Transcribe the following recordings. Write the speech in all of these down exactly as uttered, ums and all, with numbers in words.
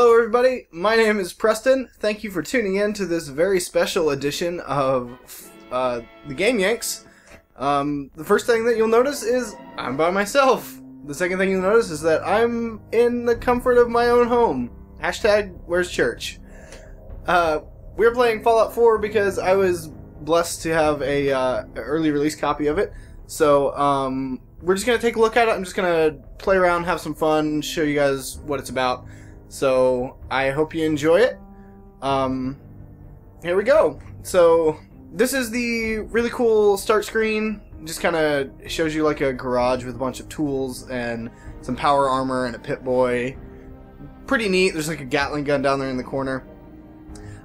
Hello everybody, my name is Preston. Thank you for tuning in to this very special edition of uh, the GameYanks. Um, the first thing that you'll notice is I'm by myself. The second thing you'll notice is that I'm in the comfort of my own home. Hashtag where's church? Uh, we're playing Fallout four because I was blessed to have a uh, early release copy of it. So um, we're just going to take a look at it. I'm just going to play around, have some fun, show you guys what it's about. So, I hope you enjoy it. Um, here we go. So, this is the really cool start screen. It just kind of shows you like a garage with a bunch of tools and some power armor and a Pip-Boy. Pretty neat. There's like a Gatling gun down there in the corner.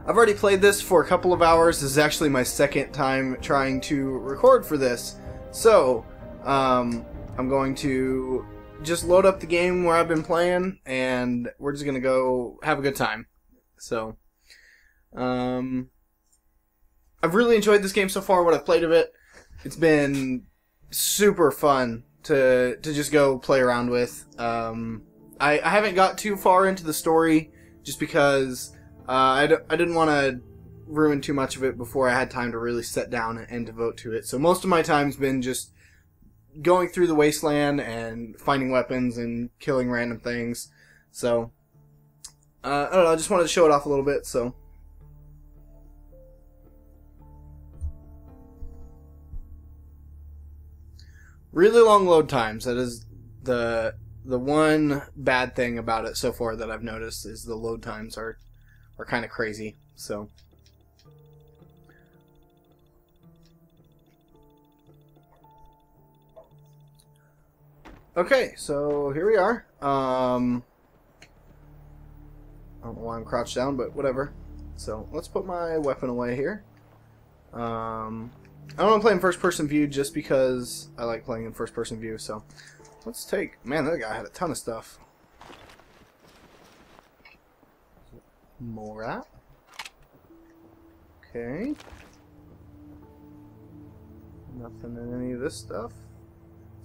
I've already played this for a couple of hours. This is actually my second time trying to record for this. So, um, I'm going to just load up the game where I've been playing, and we're just gonna go have a good time. So, um, I've really enjoyed this game so far. What I've played of it, it's been super fun to to just go play around with. Um, I, I haven't got too far into the story just because uh, I d I didn't want to ruin too much of it before I had time to really sit down and, and devote to it. So most of my time's been just going through the wasteland and finding weapons and killing random things. So, uh, I don't know, I just wanted to show it off a little bit, so. Really long load times. That is the the one bad thing about it so far that I've noticed, is the load times are, are kind of crazy, so. Okay, so here we are. Um, I don't know why I'm crouched down, but whatever. So let's put my weapon away here. Um, I don't want to play in first-person view just because I like playing in first-person view. So let's take. Man, that guy had a ton of stuff. More up. Okay. Nothing in any of this stuff.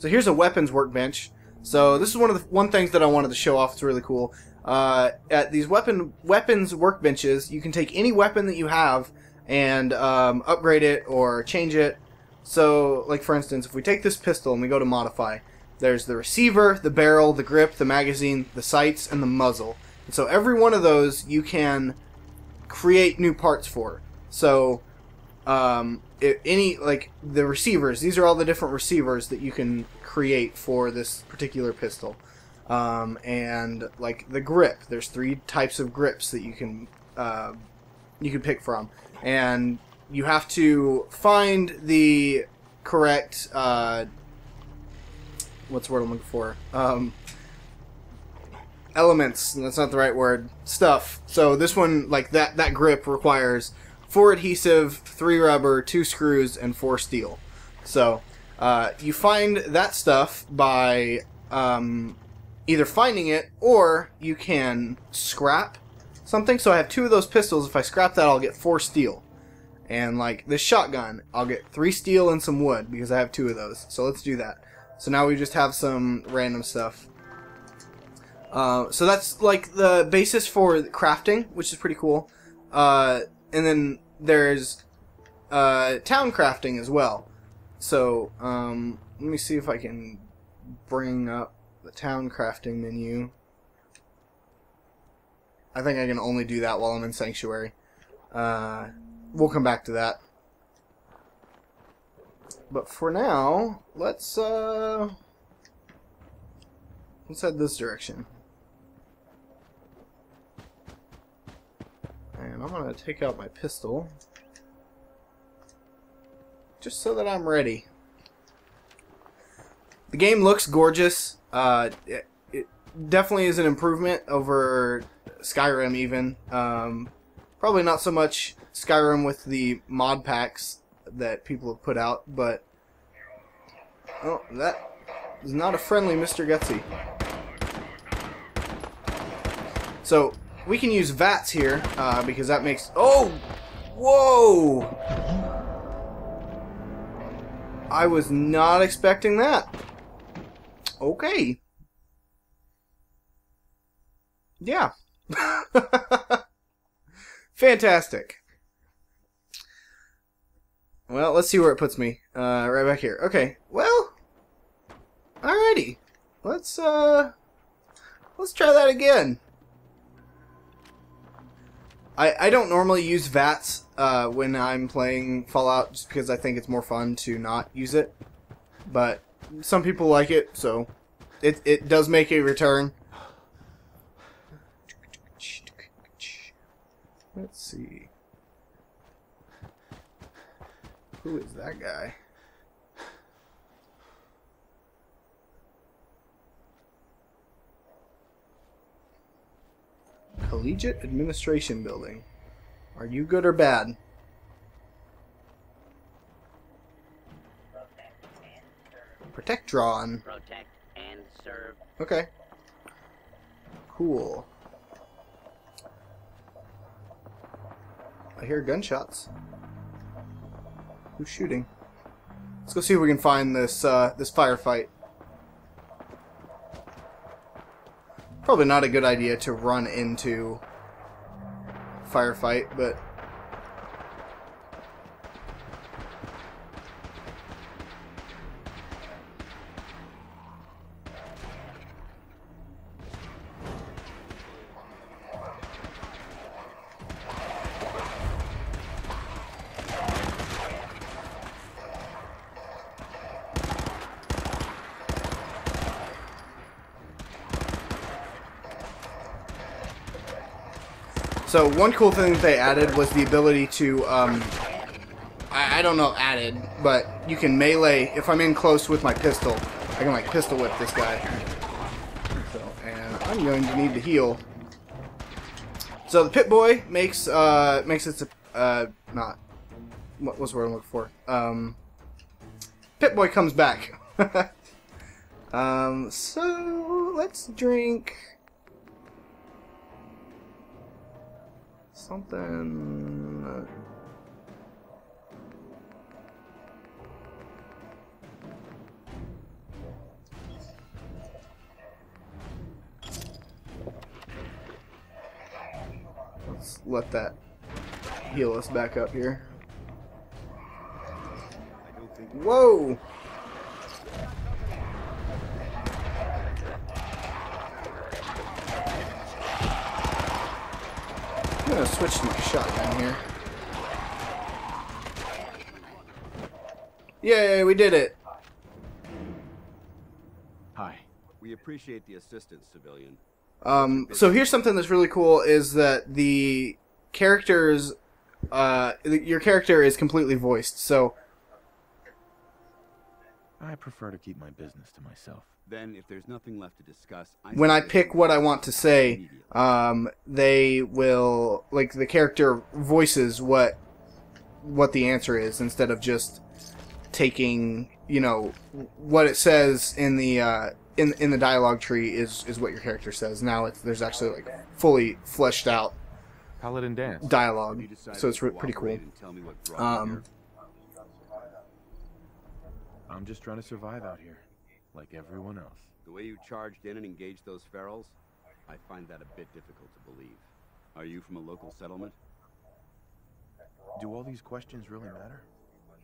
So here's a weapons workbench. So this is one of the one things that I wanted to show off. It's really cool. Uh, at these weapon weapons workbenches, you can take any weapon that you have and um, upgrade it or change it. So, like for instance, if we take this pistol and we go to modify, there's the receiver, the barrel, the grip, the magazine, the sights, and the muzzle. And so every one of those you can create new parts for. So. Um, it, any, like, the receivers, these are all the different receivers that you can create for this particular pistol. Um, and, like, the grip, there's three types of grips that you can, uh, you can pick from. And you have to find the correct, uh, what's the word I'm looking for? Um, elements, that's not the right word, stuff. So this one, like, that, that grip requires four adhesive, three rubber, two screws, and four steel. So uh, you find that stuff by um, either finding it or you can scrap something. So I have two of those pistols. If I scrap that, I'll get four steel. And like this shotgun, I'll get three steel and some wood because I have two of those. So let's do that. So now we just have some random stuff. Uh, so that's like the basis for crafting, which is pretty cool. Uh, And then there's uh, town crafting as well. So um, let me see if I can bring up the town crafting menu. I think I can only do that while I'm in Sanctuary. Uh, we'll come back to that. But for now, let's uh, let's head this direction. And I'm going to take out my pistol, just so that I'm ready. The game looks gorgeous. Uh, it, it definitely is an improvement over Skyrim even. Um, probably not so much Skyrim with the mod packs that people have put out, but... Oh, that is not a friendly Mister Gutsy. So... we can use VATS here, uh, because that makes... Oh! Whoa! I was not expecting that. Okay. Yeah, Fantastic. Well, let's see where it puts me. Uh, right back here. Okay. Well, alrighty. Let's uh, let's try that again. I I don't normally use VATS uh, when I'm playing Fallout just because I think it's more fun to not use it. But some people like it, so it it does make a return. Let's see. Who is that guy? Collegiate Administration Building. Are you good or bad? Protect drawn. Protect and serve. Okay. Cool. I hear gunshots. Who's shooting? Let's go see if we can find this uh, this firefight. Probably not a good idea to run into a firefight, but so one cool thing that they added was the ability to, um, I, I don't know added, but you can melee, if I'm in close with my pistol, I can like pistol whip this guy. So, and I'm going to need to heal. So the Pip-Boy makes, uh, makes its, uh, not, what was the word I'm looking for? Um, Pip-Boy comes back. um, so let's drink something. Let's let that heal us back up here. Whoa! I'm gonna switch to my shotgun here. Yay, we did it! Hi. We appreciate the assistance, civilian. Um, so here's something that's really cool: is that the characters, uh, your character is completely voiced. So I prefer to keep my business to myself. Then, if there's nothing left to discuss, I when I pick what I want to say, um, they will, like, the character voices what what the answer is instead of just taking, you know, what it says in the uh, in in the dialogue tree is is what your character says. Now it's, there's actually like fully fleshed out Paladin dance dialogue, so it's pretty cool. Um, I'm just trying to survive out here. Like everyone else. The way you charged in and engaged those ferals, I find that a bit difficult to believe. Are you from a local settlement? Do all these questions really matter?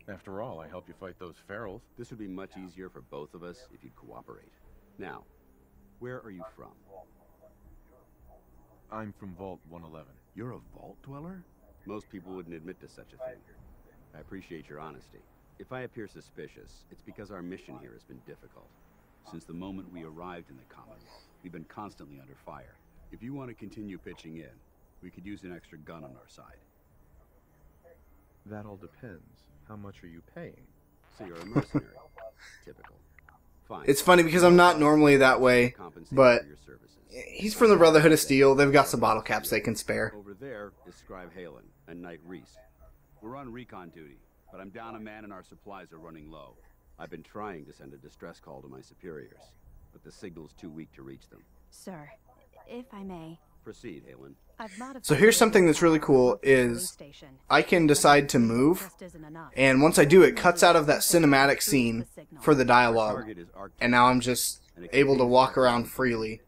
After all, I helped you fight those ferals. This would be much easier for both of us if you'd cooperate. Now, where are you from? I'm from Vault one eleven. You're a vault dweller? Most people wouldn't admit to such a thing. I appreciate your honesty. If I appear suspicious, it's because our mission here has been difficult. Since the moment we arrived in the Commonwealth, we've been constantly under fire. If you want to continue pitching in, we could use an extra gun on our side. That all depends. How much are you paying? So you're a mercenary. Typical. Fine. It's funny because I'm not normally that way, but he's from the Brotherhood of Steel. They've got some bottle caps they can spare. Over there is Scribe Halen and Knight Reese. We're on recon duty, but I'm down a man and our supplies are running low. I've been trying to send a distress call to my superiors, but the signal's too weak to reach them. Sir, if I may. Proceed, Halen. So here's something that's really cool is I can decide to move, and once I do, it cuts out of that cinematic scene for the dialogue, and now I'm just able to walk around freely.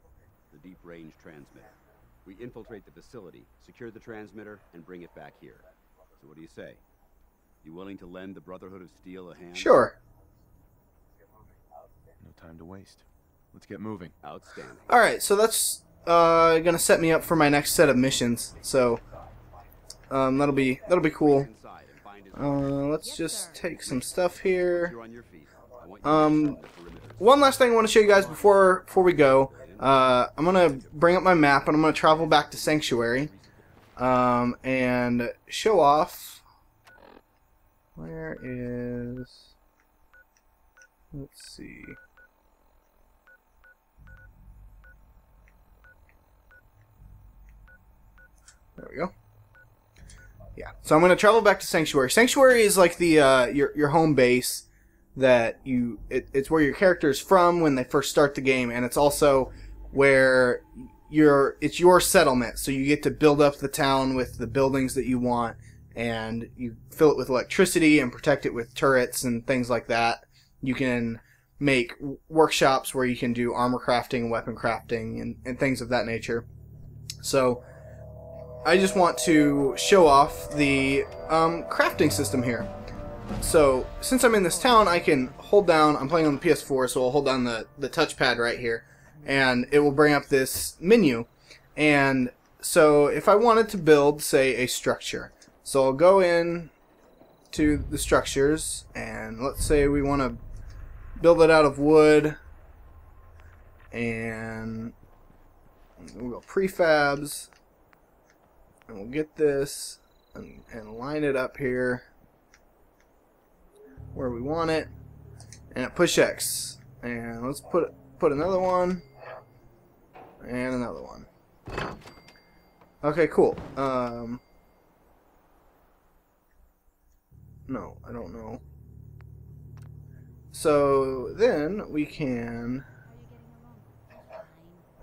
The deep range transmitter. We we infiltrate the facility, secure the transmitter, and bring it back here. So what do you say? You willing to lend the Brotherhood of Steel a hand? Sure. No time to waste. Let's get moving. Outstanding. Alright, so that's uh, gonna set me up for my next set of missions. So um, that'll be that'll be cool. Uh, let's just take some stuff here. Um, one last thing I want to show you guys before before we go. Uh, I'm gonna bring up my map and I'm gonna travel back to Sanctuary, um, and show off. Where is? Let's see. There we go. Yeah. So I'm gonna travel back to Sanctuary. Sanctuary is like the uh, your your home base that you it, it's where your character is from when they first start the game, and it's also where your it's your settlement, so you get to build up the town with the buildings that you want, and you fill it with electricity and protect it with turrets and things like that. You can make workshops where you can do armor crafting, weapon crafting, and, and things of that nature. So I just want to show off the um, crafting system here. So since I'm in this town, I can hold down, I'm playing on the P S four, so I'll hold down the, the touchpad right here, and it will bring up this menu. And so if I wanted to build, say, a structure, so I'll go in to the structures, and let's say we want to build it out of wood, and we'll go prefabs, and we'll get this, and, and line it up here where we want it, and push X, and let's put put another one, and another one. Okay, cool. Um, no, I don't know. So then we can.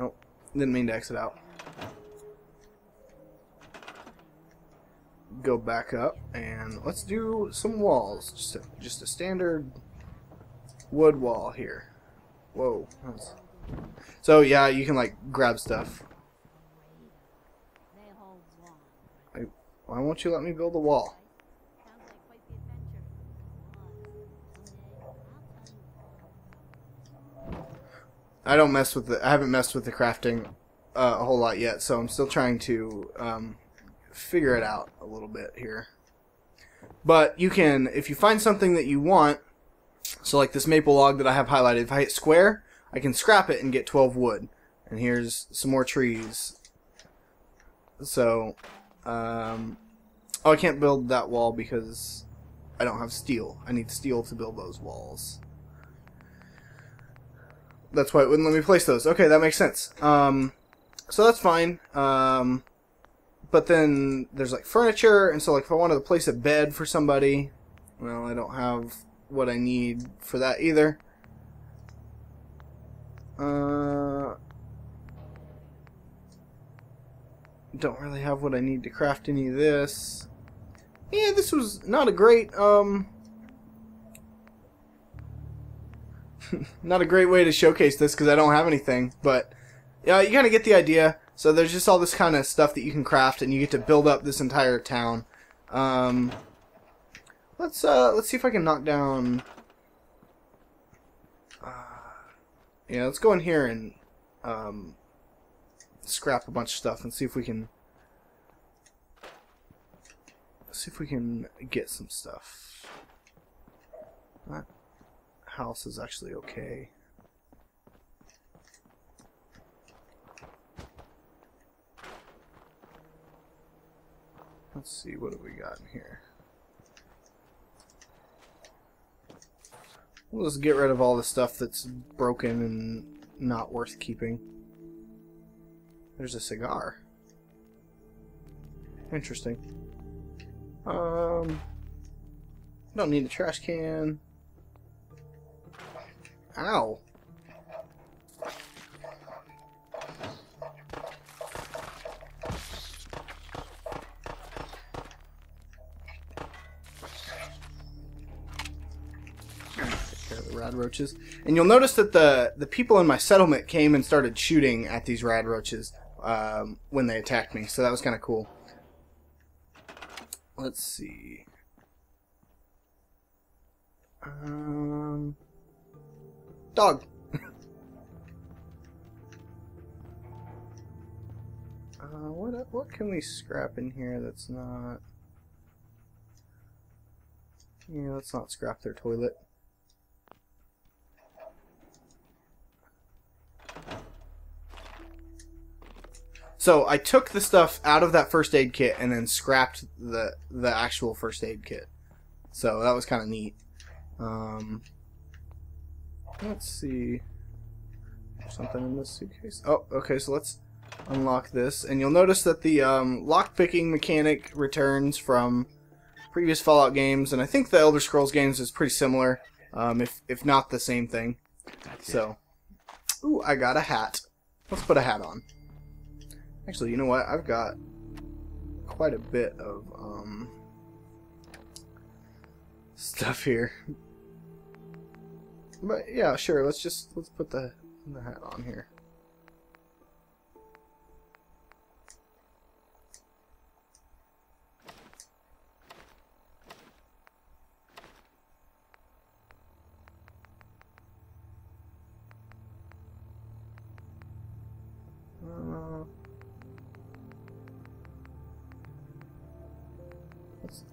Oh, didn't mean to exit out. Go back up, and let's do some walls. Just a, just a standard wood wall here. Whoa. That's... So yeah, you can like grab stuff. Like, why won't you let me build a wall? I don't mess with the. I haven't messed with the crafting uh, a whole lot yet, so I'm still trying to. Um, figure it out a little bit here, but you can, if you find something that you want, so like this maple log that I have highlighted, if I hit square I can scrap it and get twelve wood, and here's some more trees. So um, oh, I can't build that wall because I don't have steel. I need steel to build those walls. That's why it wouldn't let me place those. Okay, that makes sense. Um, so that's fine. um, But then there's like furniture, and so like if I wanted to place a bed for somebody, well, I don't have what I need for that either. Uh, don't really have what I need to craft any of this. Yeah, this was not a great um, not a great way to showcase this because I don't have anything. But yeah, uh, you kind of get the idea. So there's just all this kind of stuff that you can craft, and you get to build up this entire town. Um, let's uh, let's see if I can knock down. Uh, yeah, let's go in here and um, scrap a bunch of stuff and see if we can see if we can get some stuff. That house is actually okay. Let's see, what have we got in here? We'll just get rid of all the stuff that's broken and not worth keeping. There's a cigar. Interesting. Um, don't need a trash can. Ow. Rad roaches. And you'll notice that the the people in my settlement came and started shooting at these rad roaches. um, when they attacked me, so that was kind of cool. Let's see. Um, dog. uh, what what can we scrap in here that's not? Yeah, let's not scrap their toilet. So I took the stuff out of that first aid kit and then scrapped the the actual first aid kit. So that was kind of neat. Um, let's see. There's something in this suitcase. Oh, okay. So let's unlock this, and you'll notice that the um, lockpicking mechanic returns from previous Fallout games, and I think the Elder Scrolls games is pretty similar, um, if if not the same thing. That's so, it. Ooh, I got a hat. Let's put a hat on. Actually, you know what? I've got quite a bit of um, stuff here. But yeah, sure. Let's just let's put the the hat on here.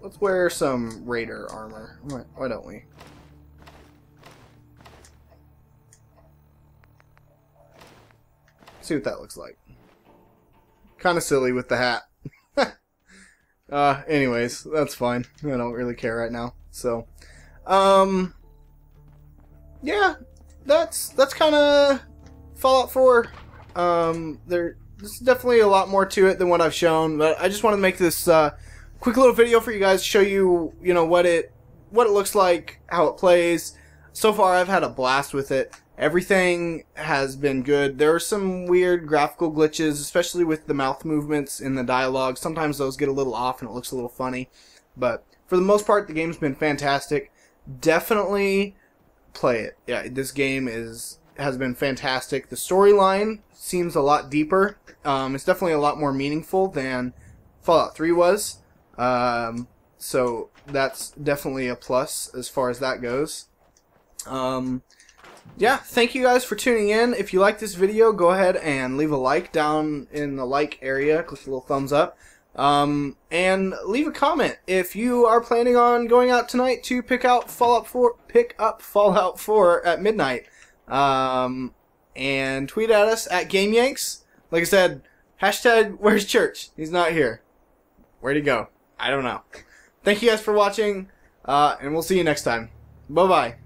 Let's wear some raider armor. Why, why don't we? See what that looks like. Kind of silly with the hat. uh, anyways, that's fine. I don't really care right now. So, um, yeah, that's that's kind of Fallout four. Um, there, there's definitely a lot more to it than what I've shown, but I just want to make this. Uh, Quick little video for you guys to show you, you know, what it what it looks like, how it plays. So far, I've had a blast with it. Everything has been good. There are some weird graphical glitches, especially with the mouth movements in the dialogue. Sometimes those get a little off and it looks a little funny. But for the most part, the game's been fantastic. Definitely play it. Yeah, this game is has been fantastic. The storyline seems a lot deeper. Um, it's definitely a lot more meaningful than Fallout three was. Um, so that's definitely a plus as far as that goes. Um, yeah, thank you guys for tuning in. If you like this video, go ahead and leave a like down in the like area. Click the little thumbs up. Um, and leave a comment if you are planning on going out tonight to pick out Fallout four, pick up Fallout four at midnight. Um, and tweet at us at GameYanks. Like I said, hashtag where's Church? He's not here. Where'd he go? I don't know. Thank you guys for watching, uh, and we'll see you next time. Bye-bye.